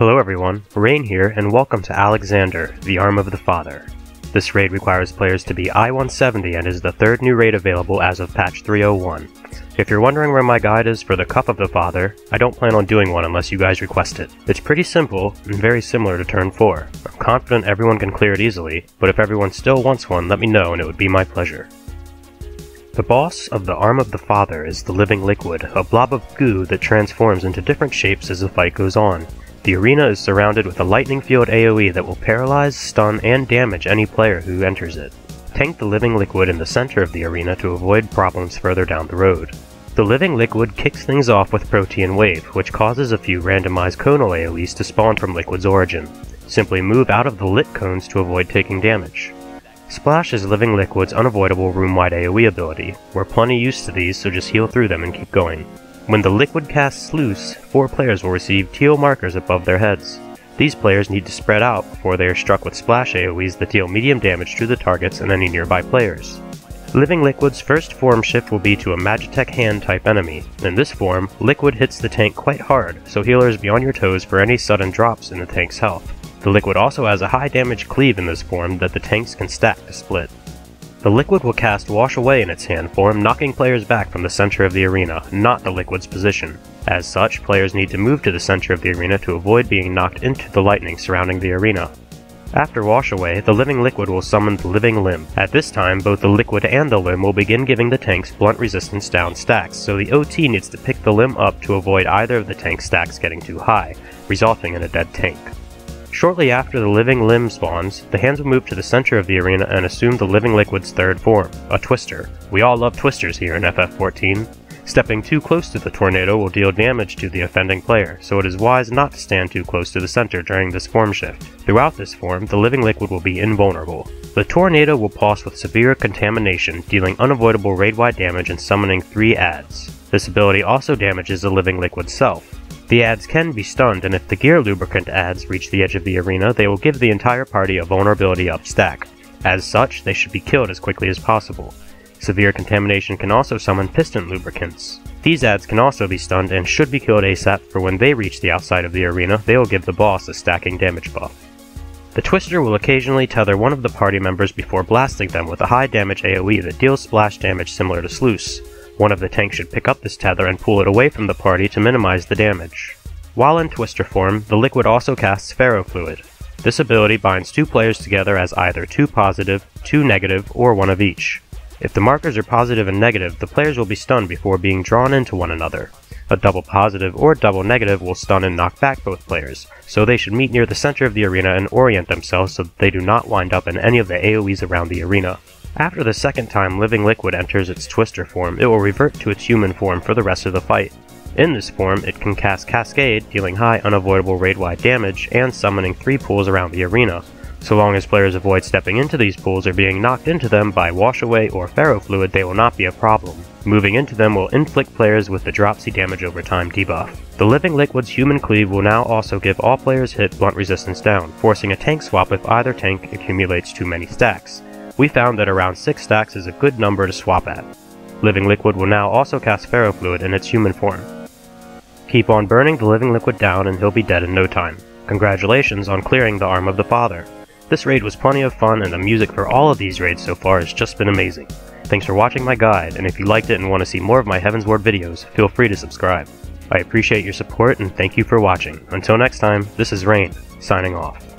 Hello everyone, Rain here, and welcome to Alexander, the Arm of the Father. This raid requires players to be I-170 and is the third new raid available as of patch 301. If you're wondering where my guide is for the Cup of the Father, I don't plan on doing one unless you guys request it. It's pretty simple, and very similar to turn 4. I'm confident everyone can clear it easily, but if everyone still wants one, let me know and it would be my pleasure. The boss of the Arm of the Father is the Living Liquid, a blob of goo that transforms into different shapes as the fight goes on. The arena is surrounded with a lightning field AoE that will paralyze, stun, and damage any player who enters it. Tank the Living Liquid in the center of the arena to avoid problems further down the road. The Living Liquid kicks things off with Protean Wave, which causes a few randomized conal AoEs to spawn from Liquid's origin. Simply move out of the lit cones to avoid taking damage. Splash is Living Liquid's unavoidable room-wide AoE ability. We're plenty used to these, so just heal through them and keep going. When the Liquid casts Sluice, 4 players will receive Teal Markers above their heads. These players need to spread out before they are struck with Splash AoEs that deal medium damage to the targets and any nearby players. Living Liquid's first form shift will be to a Magitek Hand type enemy. In this form, Liquid hits the tank quite hard, so healers be on your toes for any sudden drops in the tank's health. The Liquid also has a high damage cleave in this form that the tanks can stack to split. The Liquid will cast Wash Away in its hand form, knocking players back from the center of the arena, not the Liquid's position. As such, players need to move to the center of the arena to avoid being knocked into the lightning surrounding the arena. After Wash Away, the Living Liquid will summon the Living Limb. At this time, both the Liquid and the Limb will begin giving the tanks Blunt Resistance down stacks, so the OT needs to pick the Limb up to avoid either of the tank stacks getting too high, resulting in a dead tank. Shortly after the Living Limb spawns, the hands will move to the center of the arena and assume the Living Liquid's third form, a Twister. We all love Twisters here in FF14. Stepping too close to the Tornado will deal damage to the offending player, so it is wise not to stand too close to the center during this form shift. Throughout this form, the Living Liquid will be invulnerable. The Tornado will pulse with Severe Contamination, dealing unavoidable raid-wide damage and summoning 3 adds. This ability also damages the Living Liquid's self. The adds can be stunned, and if the gear lubricant adds reach the edge of the arena, they will give the entire party a vulnerability up stack. As such, they should be killed as quickly as possible. Severe Contamination can also summon Piston Lubricants. These adds can also be stunned and should be killed ASAP, for when they reach the outside of the arena, they will give the boss a stacking damage buff. The Twister will occasionally tether one of the party members before blasting them with a high damage AoE that deals splash damage similar to Sluice. One of the tanks should pick up this tether and pull it away from the party to minimize the damage. While in Twister form, the Liquid also casts Ferrofluid. This ability binds 2 players together as either 2 positive, 2 negative, or one of each. If the markers are positive and negative, the players will be stunned before being drawn into one another. A double positive or double negative will stun and knock back both players, so they should meet near the center of the arena and orient themselves so that they do not wind up in any of the AoEs around the arena. After the second time Living Liquid enters its Twister form, it will revert to its human form for the rest of the fight. In this form, it can cast Cascade, dealing high unavoidable raid-wide damage, and summoning 3 pools around the arena. So long as players avoid stepping into these pools or being knocked into them by Wash Away or Ferrofluid, they will not be a problem. Moving into them will inflict players with the dropsy damage over time debuff. The Living Liquid's Human Cleave will now also give all players hit Blunt Resistance down, forcing a tank swap if either tank accumulates too many stacks. We found that around 6 stacks is a good number to swap at. Living Liquid will now also cast Ferrofluid in its human form. Keep on burning the Living Liquid down and he'll be dead in no time. Congratulations on clearing the Arm of the Father. This raid was plenty of fun, and the music for all of these raids so far has just been amazing. Thanks for watching my guide, and if you liked it and want to see more of my Heavensward videos, feel free to subscribe. I appreciate your support and thank you for watching. Until next time, this is Rain, signing off.